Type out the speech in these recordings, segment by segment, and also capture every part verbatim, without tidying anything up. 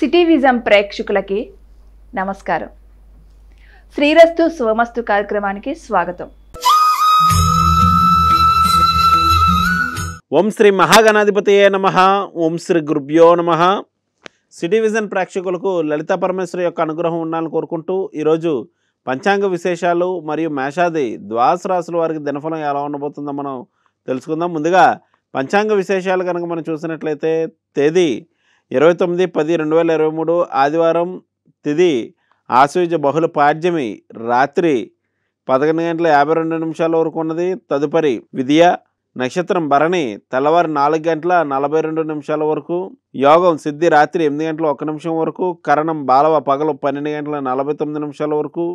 City vision ప్రేక్షకులకి నమస్కారం. శ్రీరస్తు శుభమస్తు కార్యక్రమానికి స్వాగతం. ఓం శ్రీ మహాగణాధిపతయే నమః. ఓం శ్రీ గురుభ్యో నమః. సిటీ విజన్ ప్రేక్షకులకు లలిత పరమేశ్వర యొక్క అనుగ్రహం ఉండాలని కోరుకుంటూ ఈరోజు పంచాంగ విశేషాలు మరియు మేషాది ద్వాదశ రాశుల వారికి దినఫలం ఎలా ఉండబోతుందో మనం తెలుసుకుందాం. ముందుగా పంచాంగ విశేషాలు కనుక మనం చూసినట్లయితే తేదీ ఇరవై తొమ్మిది పది రెండు వేల ఇరవై మూడు ఆదివారం, తిది ఆశ్వయుజ బహుళ పాడ్యమి, రాత్రి పదకొండు గంటల యాభై రెండు నిమిషాల వరకు ఉన్నది. తదుపరి విద్య నక్షత్రం భరణి తెల్లవారు నాలుగు గంటల నలభై రెండు నిమిషాల వరకు. యోగం సిద్ధి రాత్రి ఎనిమిది గంటల ఒక నిమిషం వరకు. కరణం బాలవ పగలు పన్నెండు గంటల నలభై తొమ్మిది నిమిషాల వరకు.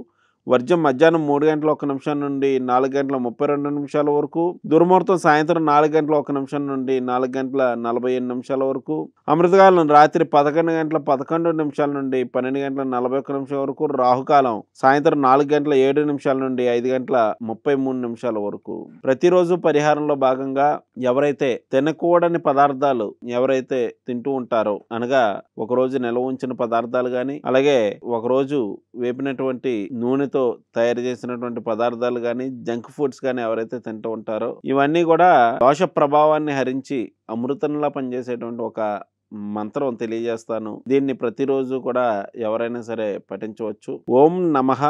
వర్జం మధ్యాహ్నం మూడు గంటల ఒక నిమిషం నుండి నాలుగు గంటల ముప్పై రెండు నిమిషాల వరకు. దుర్ముహూర్తం సాయంత్రం నాలుగు గంటల ఒక నిమిషం నుండి నాలుగు గంటల నలభై ఎనిమిది నిమిషాల వరకు. అమృతకాలం రాత్రి పదకొండు గంటల పదకొండు నిమిషాల నుండి పన్నెండు గంటల నలభై ఒక్క నిమిషం వరకు. రాహుకాలం సాయంత్రం నాలుగు గంటల ఏడు నిమిషాల నుండి ఐదు గంటల ముప్పై మూడు నిమిషాల వరకు. ప్రతిరోజు పరిహారంలో భాగంగా ఎవరైతే తినకూడని పదార్థాలు ఎవరైతే తింటూ ఉంటారో, అనగా ఒకరోజు నిల్వ ఉంచిన పదార్థాలు కానీ, అలాగే ఒకరోజు వేపినటువంటి నూనె తయారు చేసినటువంటి పదార్థాలు కానీ, జంక్ ఫుడ్స్ కానీ ఎవరైతే తింటూ ఉంటారో, ఇవన్నీ కూడా దోష ప్రభావాన్ని హరించి అమృతంలా పనిచేసేటువంటి ఒక మంత్రం తెలియజేస్తాను. దీన్ని ప్రతిరోజు కూడా ఎవరైనా సరే పఠించవచ్చు. ఓం నమః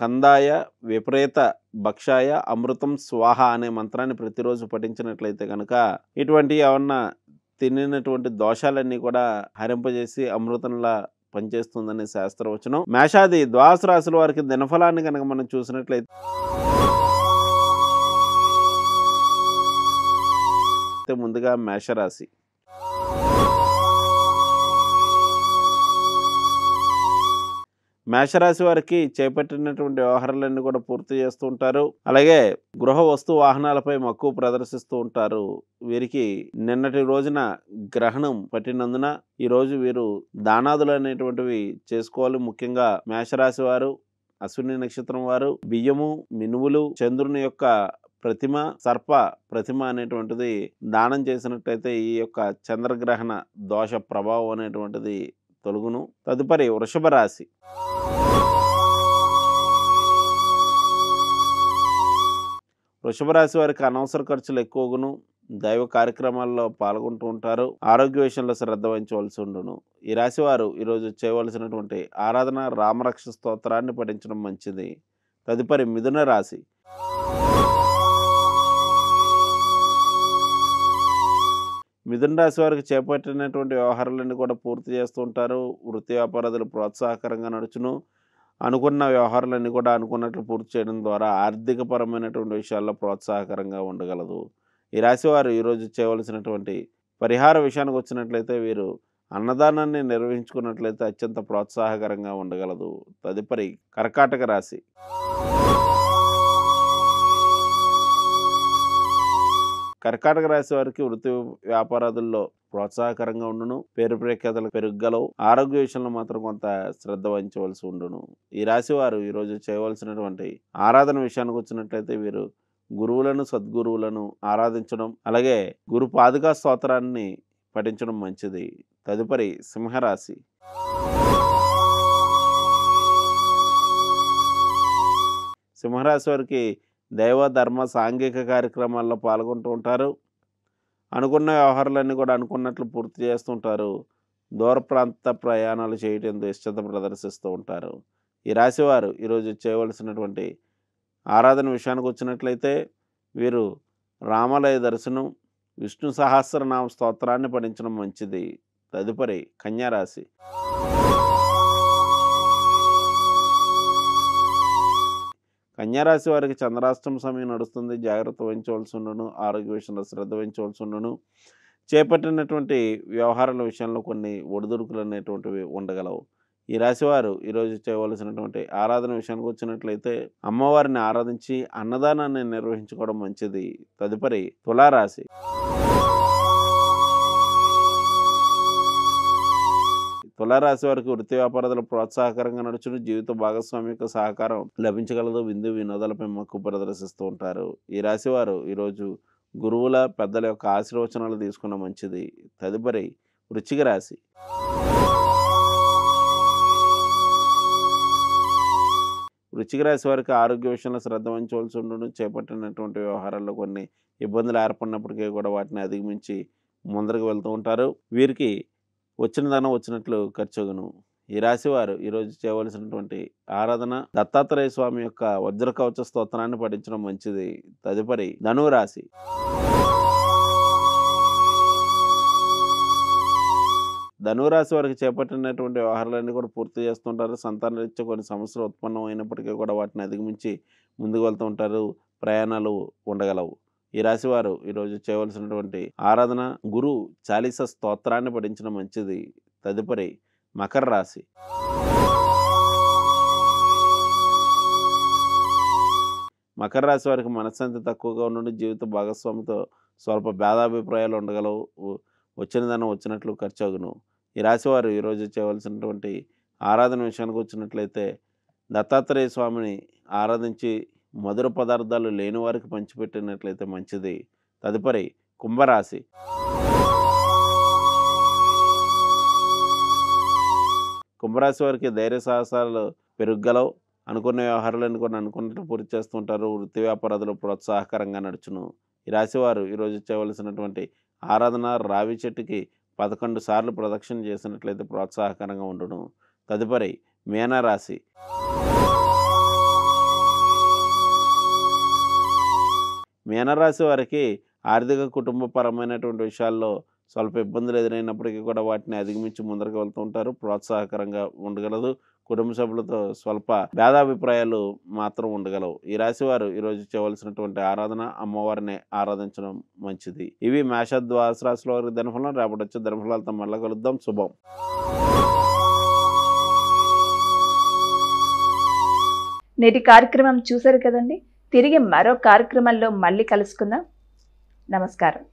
కందాయ విపరీత భక్షాయ అమృతం స్వాహ అనే మంత్రాన్ని ప్రతిరోజు పఠించినట్లయితే కనుక ఇటువంటి ఏమన్నా తినటువంటి దోషాలన్నీ కూడా హరింపజేసి అమృతంలా పనిచేస్తుందనే శాస్త్రవచనం. మేషాది ద్వాదశ రాశుల వారికి దినఫలాన్ని కనుక మనం చూసినట్లయితే ముందుగా మేషరాశి. మేషరాశి వారికి చేపట్టినటువంటి వ్యవహారాలన్నీ కూడా పూర్తి చేస్తూ ఉంటారు. అలాగే గృహ వస్తు వాహనాలపై మక్కువ ప్రదర్శిస్తూ ఉంటారు. వీరికి నిన్నటి రోజున గ్రహణం పట్టినందున ఈరోజు వీరు దానాదులు అనేటువంటివి చేసుకోవాలి. ముఖ్యంగా మేషరాశి వారు, అశ్విని నక్షత్రం వారు బియ్యము, మినుములు, చంద్రుని యొక్క ప్రతిమ, సర్ప ప్రతిమ అనేటువంటిది దానం చేసినట్లయితే ఈ యొక్క చంద్రగ్రహణ దోష ప్రభావం అనేటువంటిది తొలుగును. తదుపరి వృషభ రాశి. వృషభ రాశి వారికి అనవసర ఖర్చులు ఎక్కువగును. దైవ కార్యక్రమాల్లో పాల్గొంటూ ఉంటారు. ఆరోగ్య విషయంలో శ్రద్ధ వహించవలసి ఉండును. ఈ రాశి వారు ఈరోజు చేయవలసినటువంటి ఆరాధన రామరక్ష స్తోత్రాన్ని పఠించడం మంచిది. తదుపరి మిథున రాశి. మిథున రాశి వారికి చేపట్టినటువంటి వ్యవహారాలన్నీ కూడా పూర్తి చేస్తూ ఉంటారు. వృత్తి వ్యాపారాలు ప్రోత్సాహకరంగా నడుచును. అనుకున్న వ్యవహారాలన్నీ కూడా అనుకున్నట్లు పూర్తి చేయడం ద్వారా ఆర్థికపరమైనటువంటి విషయాల్లో ప్రోత్సాహకరంగా ఉండగలదు. ఈ రాశి వారు ఈరోజు చేయవలసినటువంటి పరిహార విషయానికి వచ్చినట్లయితే వీరు అన్నదానాన్ని నిర్వహించుకున్నట్లయితే అత్యంత ప్రోత్సాహకరంగా ఉండగలదు. తదుపరి కర్కాటక రాశి. కర్కాటక రాశి వారికి వృత్తి వ్యాపారాదుల్లో ప్రోత్సాహకరంగా ఉండును. పేరు ప్రఖ్యాతలు పెరుగలవు. ఆరోగ్య విషయంలో మాత్రం కొంత శ్రద్ధ వహించవలసి ఉండును. ఈ రాశి వారు ఈరోజు చేయవలసినటువంటి ఆరాధన విషయానికి వచ్చినట్లయితే వీరు గురువులను, సద్గురువులను ఆరాధించడం, అలాగే గురు పాదుకా స్తోత్రాన్ని పఠించడం మంచిది. తదుపరి సింహరాశి. సింహరాశి వారికి దైవ ధర్మ సాంఘిక కార్యక్రమాల్లో పాల్గొంటూ ఉంటారు. అనుకున్న వ్యవహారాలన్నీ కూడా అనుకున్నట్లు పూర్తి చేస్తుంటారు. దూర ప్రాంత ప్రయాణాలు చేయటంతో ఇష్టత ప్రదర్శిస్తూ ఉంటారు. ఈ రాశివారు ఈరోజు చేయవలసినటువంటి ఆరాధన విషయానికి వచ్చినట్లయితే వీరు రామాలయ దర్శనం, విష్ణు సహస్రనామ స్తోత్రాన్ని పఠించడం మంచిది. తదుపరి కన్యా రాశి. కన్యారాశి వారికి చంద్రాష్టమ సమయం నడుస్తుంది. జాగ్రత్త వహించవలసి ఉండను. ఆరోగ్య విషయంలో శ్రద్ధ వహించవలసి ఉండను. చేపట్టినటువంటి వ్యవహారాల విషయంలో కొన్ని ఒడిదుడుకులు అనేటువంటివి ఉండగలవు. ఈ రాశివారు ఈరోజు చేయవలసినటువంటి ఆరాధన విషయానికి వచ్చినట్లయితే అమ్మవారిని ఆరాధించి అన్నదానాన్ని నిర్వహించుకోవడం మంచిది. తదుపరి తులారాశి. తులారాశి వారికి వృత్తి వ్యాపారాలు ప్రోత్సాహకరంగా నడుచును. జీవిత భాగస్వామి యొక్క సహకారం లభించగలదు. విందు వినోదాలపై మక్కువ ప్రదర్శిస్తూ ఉంటారు. ఈ రాశివారు ఈరోజు గురువుల, పెద్దల యొక్క ఆశీర్వచనాలు తీసుకున్న మంచిది. తదుపరి వృశ్చిక రాశి. వృశ్చిక రాశి వారికి ఆరోగ్య విషయంలో శ్రద్ధ వహించవలసి ఉండడం, చేపట్టినటువంటి వ్యవహారాల్లో కొన్ని ఇబ్బందులు ఏర్పడినప్పటికీ కూడా వాటిని అధిగమించి ముందరకు వెళ్తూ ఉంటారు. వీరికి వచ్చిన ధనం వచ్చినట్లు ఖర్చుగను. ఈ రాశి వారు ఈరోజు చేయవలసినటువంటి ఆరాధన దత్తాత్రేయ స్వామి యొక్క వజ్ర కవచ స్తోత్రాన్ని పఠించడం మంచిది. తదుపరి ధనువు రాశి. ధనువు రాశి వారికి చేపట్టినటువంటి వ్యవహారాలన్నీ కూడా పూర్తి చేస్తుంటారు. సంతాన రీత్యా కొన్ని సమస్యలు ఉత్పన్నం అయినప్పటికీ కూడా వాటిని అధిగమించి ముందుకు వెళ్తూ ఉంటారు. ప్రయాణాలు ఉండగలవు. ఈ రాశివారు ఈరోజు చేయవలసినటువంటి ఆరాధన గురు చాలీస స్తోత్రాన్ని పఠించడం మంచిది. తదుపరి మకర రాశి. మకర రాశి వారికి మనశ్శాంతి తక్కువగా ఉండి జీవిత భాగస్వామితో స్వల్ప భేదాభిప్రాయాలు ఉండగలవు. వచ్చిన ధనం వచ్చినట్లు ఖర్చుగును. ఈ రాశివారు ఈరోజు చేయవలసినటువంటి ఆరాధన విషయానికి వచ్చినట్లయితే దత్తాత్రేయ స్వామిని ఆరాధించి మధుర పదార్థాలు లేని వారికి పంచిపెట్టినట్లయితే మంచిది. తదుపరి కుంభరాశి. కుంభరాశి వారికి ధైర్య సాహసాలు పెరుగలవు. అనుకున్న వ్యవహారాలను కూడా అనుకున్నట్లు పూర్తి చేస్తుంటారు. వృత్తి వ్యాపారాలు ప్రోత్సాహకరంగా నడుచును. ఈ రాశివారు ఈరోజు చేయవలసినటువంటి ఆరాధన రావి చెట్టుకి పదకొండు సార్లు ప్రదక్షిణ చేసినట్లయితే ప్రోత్సాహకరంగా ఉండను. తదుపరి మీనరాశి. మీనరాశి వారికి ఆర్థిక కుటుంబపరమైనటువంటి విషయాల్లో స్వల్ప ఇబ్బందులు ఎదురైనప్పటికీ కూడా వాటిని అధిగమించి ముందరకు వెళ్తూ ఉంటారు. ప్రోత్సాహకరంగా ఉండగలదు. కుటుంబ సభ్యులతో స్వల్ప భేదాభిప్రాయాలు మాత్రం ఉండగలవు. ఈ రాశి వారు ఈరోజు చేయవలసినటువంటి ఆరాధన అమ్మవారిని ఆరాధించడం మంచిది. ఇవి మేష ద్వాదశ రాశుల వారికి ధనఫలం. రేపటి వచ్చే ధనఫలాలతో మళ్ళీ కలుద్దాం. శుభం. నేటి కార్యక్రమం చూశారు కదండి. తిరిగి మరో కార్యక్రమంలో మళ్ళీ కలుసుకుందాం. నమస్కారం.